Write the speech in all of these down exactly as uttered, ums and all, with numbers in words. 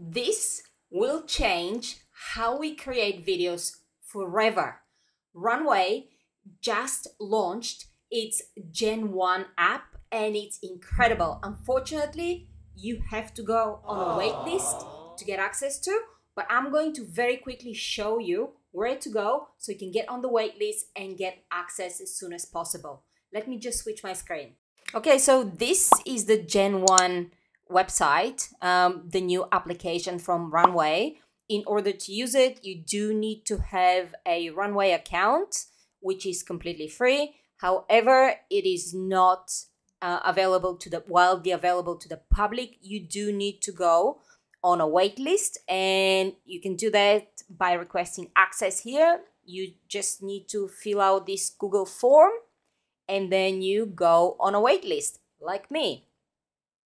This will change how we create videos forever. Runway just launched its Gen one app and it's incredible. Unfortunately, you have to go on a wait list to get access to, but I'm going to very quickly show you where to go so you can get on the wait list and get access as soon as possible. Let me just switch my screen. Okay, so this is the Gen one website, um, the new application from Runway. In order to use it, you do need to have a Runway account, which is completely free. However, it is not uh, available to the wildly available to the public. You do need to go on a wait list, and you can do that by requesting access here. You just need to fill out this Google form, and then you go on a wait list, like me.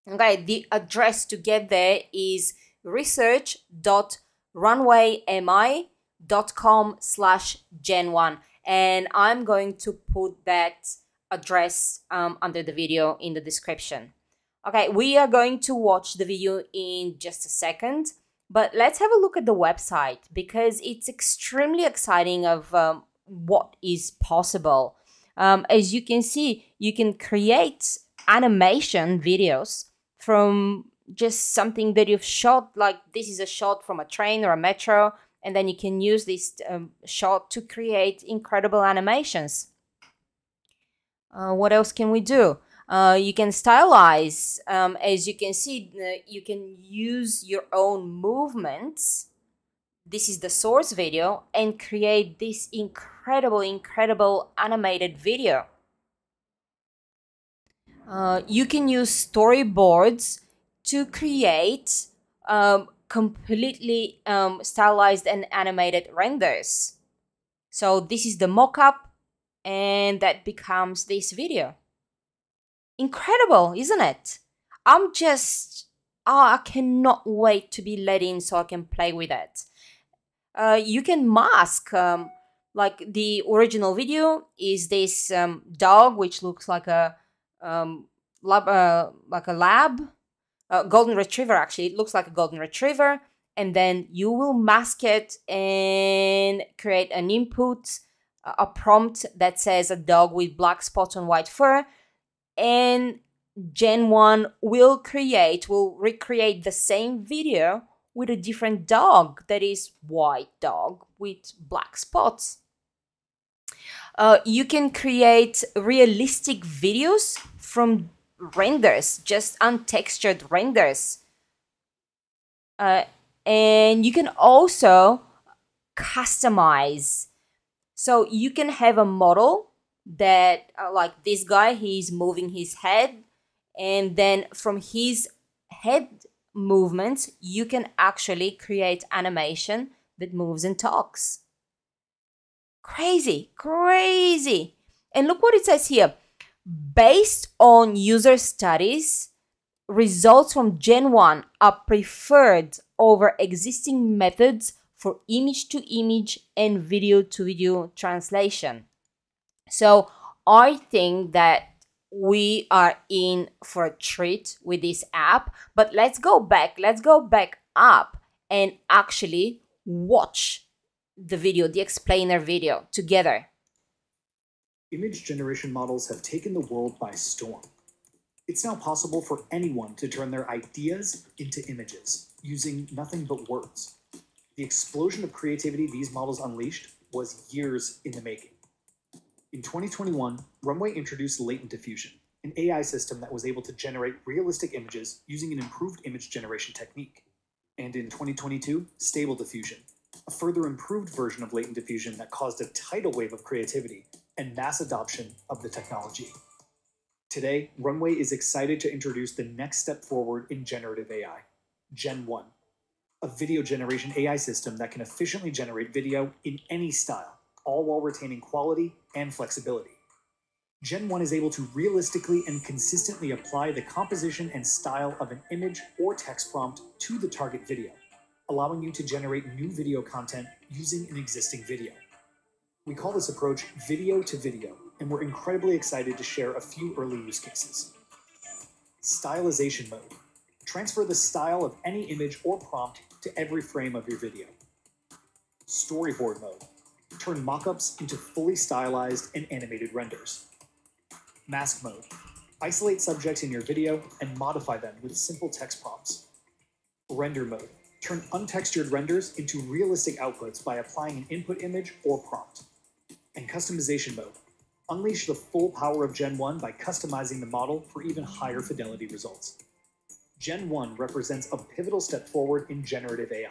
Okay, the address to get there is research dot runway m i dot com slash gen one. And I'm going to put that address um, under the video in the description. Okay, we are going to watch the video in just a second, but let's have a look at the website because it's extremely exciting of um, what is possible. Um, as you can see, you can create animation videos from just something that you've shot, like this is a shot from a train or a metro, and then you can use this um, shot to create incredible animations. Uh, what else can we do? Uh, you can stylize. Um, as you can see, uh, you can use your own movements. This is the source video and create this incredible, incredible animated video. Uh, you can use storyboards to create um, completely um, stylized and animated renders. So this is the mock-up, and that becomes this video. Incredible, isn't it? I'm just, oh, I cannot wait to be let in so I can play with it. Uh, you can mask, um, like the original video is this um, dog, which looks like a um, lab, uh, like a lab. Uh, golden retriever, actually, it looks like a golden retriever, and then you will mask it and create an input, a prompt that says a dog with black spots on white fur, and Gen one will create, will recreate the same video with a different dog that is white dog with black spots. Uh, you can create realistic videos from renders, just untextured renders, uh, and you can also customize. So you can have a model that uh, like this guy, he's moving his head, and then from his head movements you can actually create animation that moves and talks. Crazy, crazy. And look what it says here. Based on user studies, results from Gen one are preferred over existing methods for image-to-image and video-to-video translation. So I think that we are in for a treat with this app, but let's go back, let's go back up and actually watch the video, the explainer video together. Image generation models have taken the world by storm. It's now possible for anyone to turn their ideas into images, using nothing but words. The explosion of creativity these models unleashed was years in the making. In twenty twenty-one, Runway introduced Latent Diffusion, an A I system that was able to generate realistic images using an improved image generation technique. And in twenty twenty-two, Stable Diffusion, a further improved version of Latent Diffusion that caused a tidal wave of creativity and mass adoption of the technology. Today, Runway is excited to introduce the next step forward in generative A I, Gen one, a video generation A I system that can efficiently generate video in any style, all while retaining quality and flexibility. Gen one is able to realistically and consistently apply the composition and style of an image or text prompt to the target video, allowing you to generate new video content using an existing video. We call this approach video to video, and we're incredibly excited to share a few early use cases. Stylization mode. Transfer the style of any image or prompt to every frame of your video. Storyboard mode. Turn mock-ups into fully stylized and animated renders. Mask mode. Isolate subjects in your video and modify them with simple text prompts. Render mode. Turn untextured renders into realistic outputs by applying an input image or prompt. And customization mode. Unleash the full power of Gen one by customizing the model for even higher fidelity results. Gen one represents a pivotal step forward in generative A I,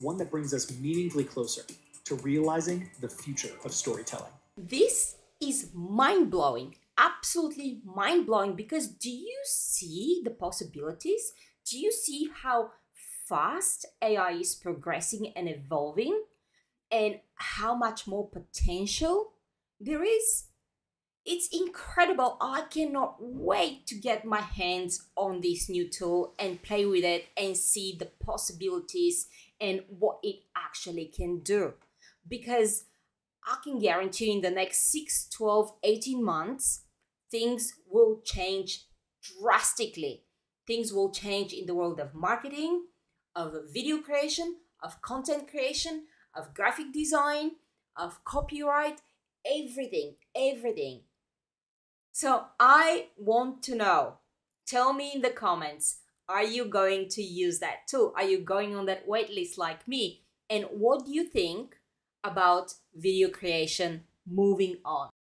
one that brings us meaningfully closer to realizing the future of storytelling. This is mind-blowing, absolutely mind-blowing, because do you see the possibilities? Do you see how fast A I is progressing and evolving, and how much more potential there is? It's incredible. I cannot wait to get my hands on this new tool and play with it and see the possibilities and what it actually can do. Because I can guarantee in the next six, twelve, eighteen months, things will change drastically. Things will change in the world of marketing, of video creation, of content creation, of graphic design, of copyright, everything, everything. So I want to know, tell me in the comments, are you going to use that tool? Are you going on that waitlist like me? And what do you think about video creation moving on?